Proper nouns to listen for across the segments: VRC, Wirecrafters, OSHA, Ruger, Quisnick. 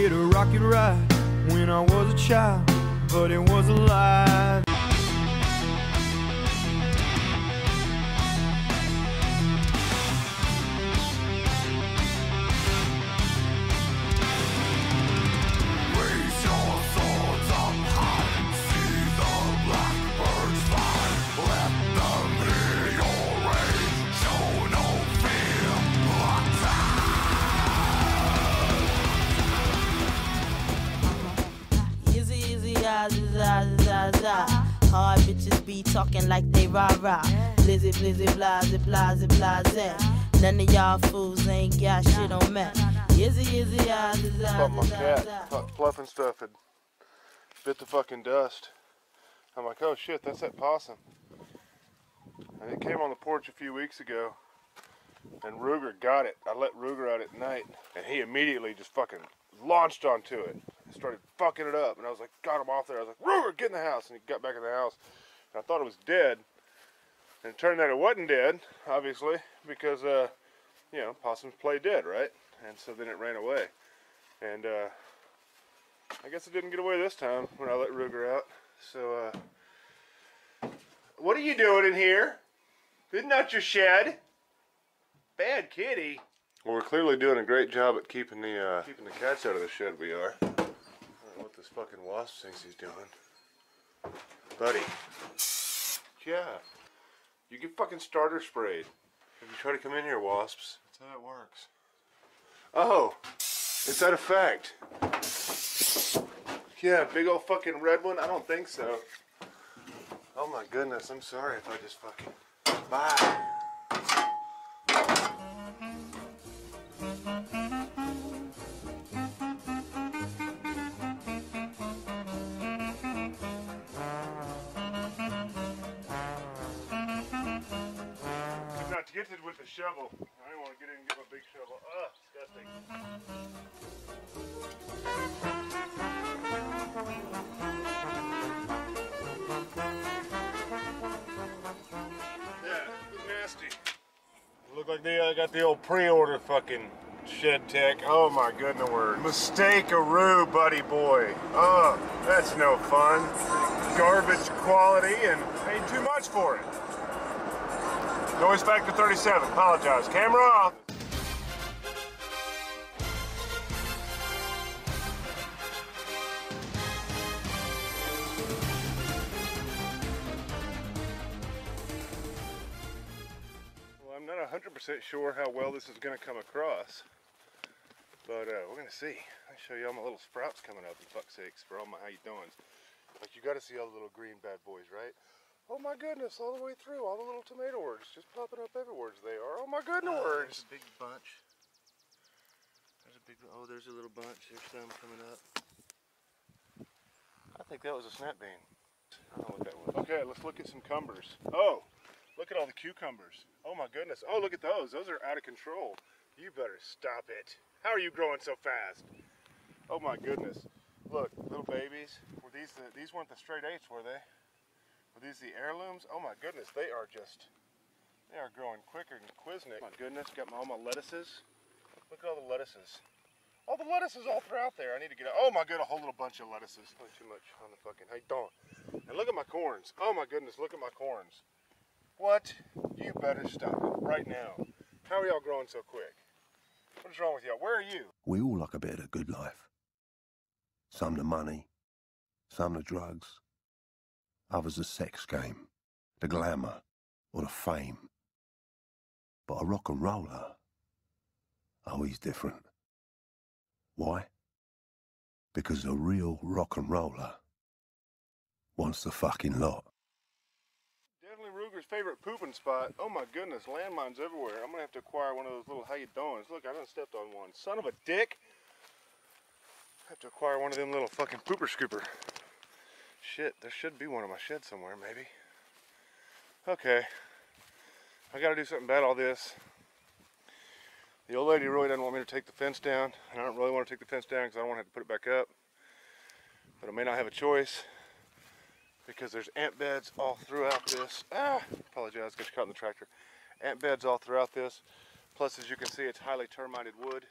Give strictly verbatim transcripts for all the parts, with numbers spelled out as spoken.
get a rocket ride when I was a child, but it was a lie. Hard bitches be talking like they rah-rah. Blizzy, blizzy, blizzy, blizzy, blizzy. None of y'all fools ain't got shit on me. Izzy, izzy, izzy, izzy, my cat fucked Fluff and Stuff and bit the fucking dust. I'm like, oh shit, that's that possum. And it came on the porch a few weeks ago, and Ruger got it. I let Ruger out at night, and he immediately just fucking launched onto it. Started fucking it up, and I was like, got him off there. I was like, Ruger, get in the house. And he got back in the house, and I thought it was dead, and it turned out it wasn't dead, obviously, because uh you know, possums play dead, right? And so then it ran away, and uh I guess it didn't get away this time when I let Ruger out. So uh what are you doing in here? Isn't that your shed? Bad kitty. Well, we're clearly doing a great job at keeping the uh keeping the cats out of the shed. We are. What this fucking wasp thinks he's doing. Buddy. Yeah. You get fucking starter sprayed if you try to come in here, wasps. That's how it works. Oh! It's that effect. Yeah, big old fucking red one? I don't think so. Oh my goodness, I'm sorry if I just fucking... Bye! Gets it with the shovel. I don't want to get in and get my big shovel. Ugh, disgusting. Yeah, nasty. Look like they uh, got the old pre-order fucking shed tech. Oh my goodness, word. Mistake-a-roo, buddy boy. Ugh, that's no fun. Garbage quality and paid too much for it. Noise factor thirty-seven, apologize. Camera off. Well, I'm not one hundred percent sure how well this is going to come across, but uh, we're going to see. I'll show you all my little sprouts coming up, and fuck's sakes, for all my how you doings. But you got to see all the little green bad boys, right? Oh my goodness, all the way through, all the little tomato words just popping up everywhere as they are. Oh my goodness! Uh, there's a big bunch. There's a big, oh, there's a little bunch. There's some coming up. I think that was a snap bean. I don't know what that was. Okay, let's look at some cumbers. Oh, look at all the cucumbers. Oh my goodness. Oh, look at those. Those are out of control. You better stop it. How are you growing so fast? Oh my goodness. Look, little babies. Were these the, these weren't the straight eights, were they? Are these the heirlooms? Oh my goodness, they are just, they are growing quicker than Quisnick. My goodness, got my, all my lettuces. Look at all the lettuces. All the lettuces all throughout there. I need to get, a, oh my god, a whole little bunch of lettuces. Not too much on the fucking, hey, don't. And look at my corns. Oh my goodness, look at my corns. What? You better stop it right now. How are y'all growing so quick? What is wrong with y'all? Where are you? We all like a bit of good life. Some the money, some the drugs. Others the sex game, the glamour, or the fame. But a rock and roller, oh, he's different. Why? Because a real rock and roller wants the fucking lot. Definitely Ruger's favorite pooping spot. Oh my goodness, landmines everywhere. I'm gonna have to acquire one of those little how you doings. Look, I done stepped on one. Son of a dick. I have to acquire one of them little fucking pooper scooper. Shit, there should be one in my shed somewhere, maybe. Okay. I gotta do something about all this. The old lady really doesn't want me to take the fence down, and I don't really want to take the fence down because I don't want to have to put it back up. But I may not have a choice because there's ant beds all throughout this. Ah, apologize, got you caught in the tractor. Ant beds all throughout this. Plus, as you can see, it's highly termited wood.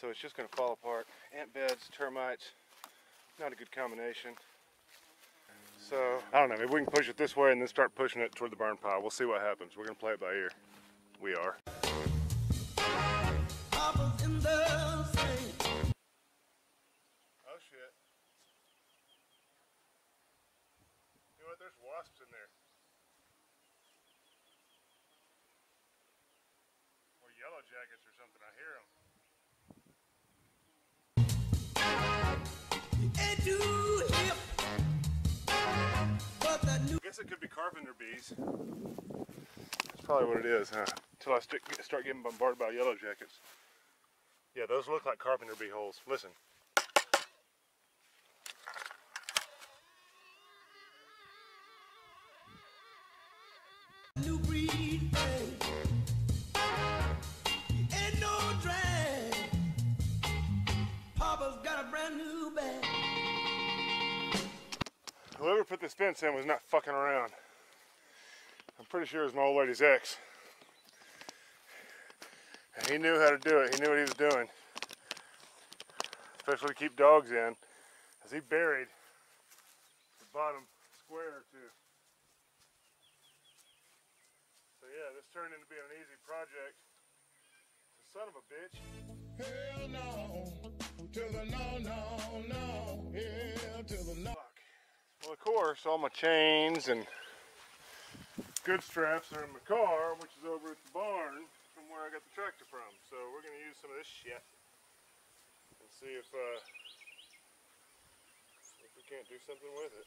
So it's just going to fall apart. Ant beds, termites, not a good combination. So I don't know, maybe we can push it this way and then start pushing it toward the burn pile. We'll see what happens. We're going to play it by ear. We are. There's wasps in there. Or yellow jackets or something, I hear them. I guess it could be carpenter bees. That's probably what it is, huh? Until I stick, start getting bombarded by yellow jackets. Yeah, those look like carpenter bee holes. Listen. Whoever put this fence in was not fucking around. I'm pretty sure it was my old lady's ex. And he knew how to do it. He knew what he was doing. Especially to keep dogs in. As he buried the bottom square or two. So yeah, this turned into being an easy project. Son of a bitch. Hell no, to the no, no, no, hell to the no. Well, of course, all my chains and good straps are in my car, which is over at the barn from where I got the tractor from. So we're going to use some of this shit and see if, uh, if we can't do something with it.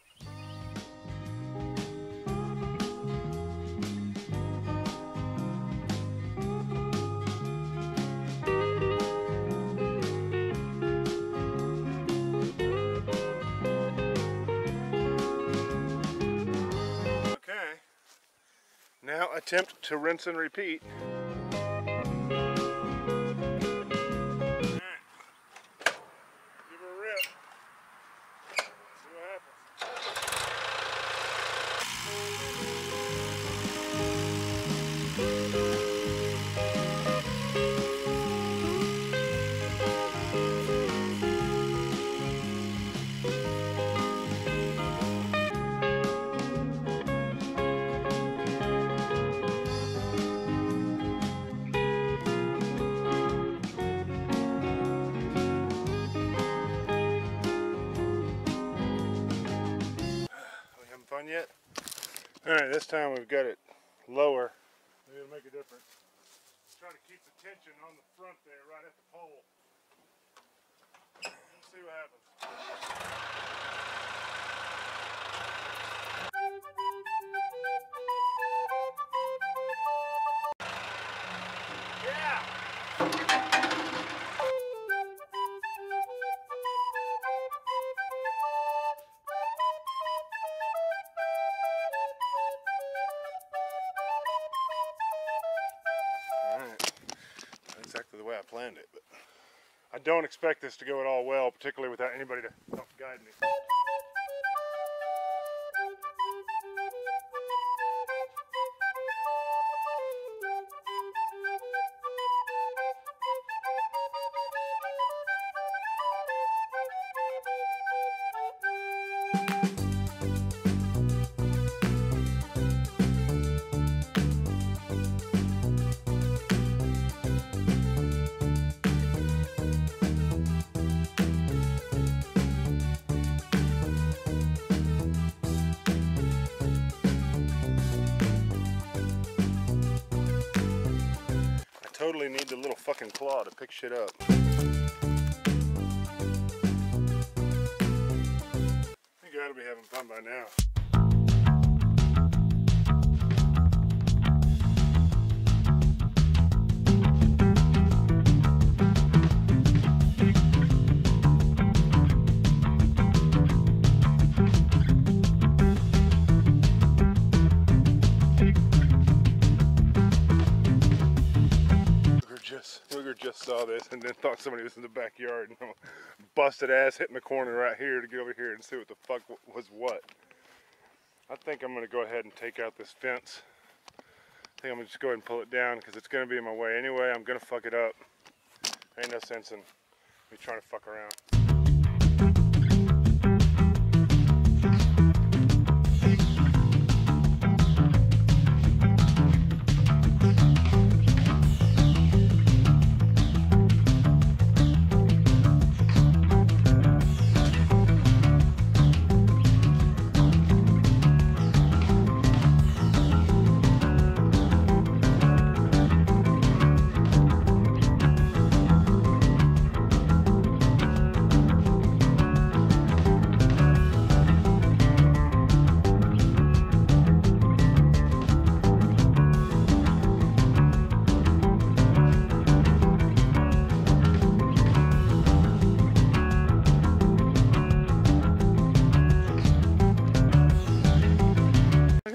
Now attempt to rinse and repeat. Yet. Alright, this time we've got it lower. Maybe it'll make a difference. Try to keep the tension on the front there, right at the pole. Let's see what happens. Yeah! Exactly the way I planned it, but I don't expect this to go at all well, particularly without anybody to help guide me. Totally need the little fucking claw to pick shit up. Hey you gotta be having fun by now. Ruger just saw this and then thought somebody was in the backyard, and busted ass hitting the corner right here to get over here and see what the fuck was what. I think I'm going to go ahead and take out this fence. I think I'm going to just go ahead and pull it down because it's going to be in my way anyway. I'm going to fuck it up. Ain't no sense in me trying to fuck around.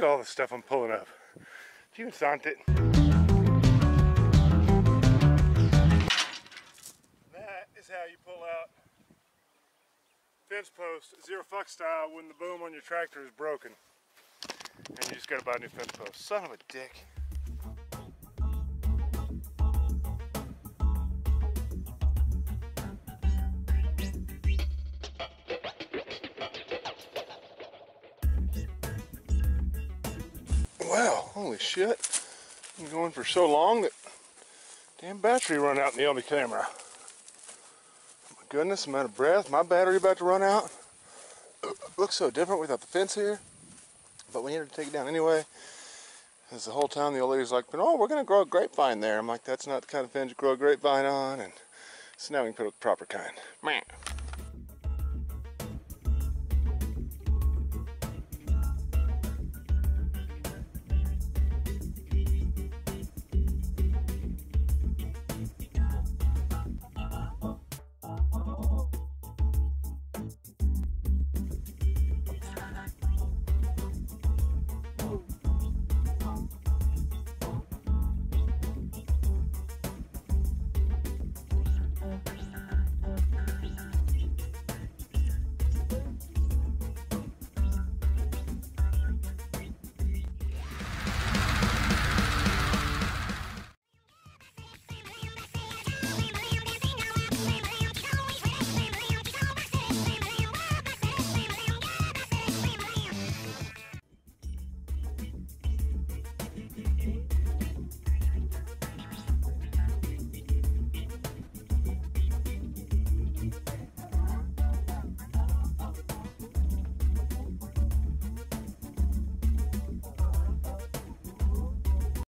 All the stuff I'm pulling up. Do you want it? That is how you pull out fence post, zero fuck style, when the boom on your tractor is broken. And you just gotta buy a new fence post. Son of a dick. Wow, holy shit. I've been going for so long that damn battery run out in the L B camera. Oh my goodness, I'm out of breath. My battery about to run out. It looks so different without the fence here. But we needed to take it down anyway. Because the whole time the old lady's like, oh, we're going to grow a grapevine there. I'm like, that's not the kind of fence you grow a grapevine on. And so now we can put up the proper kind.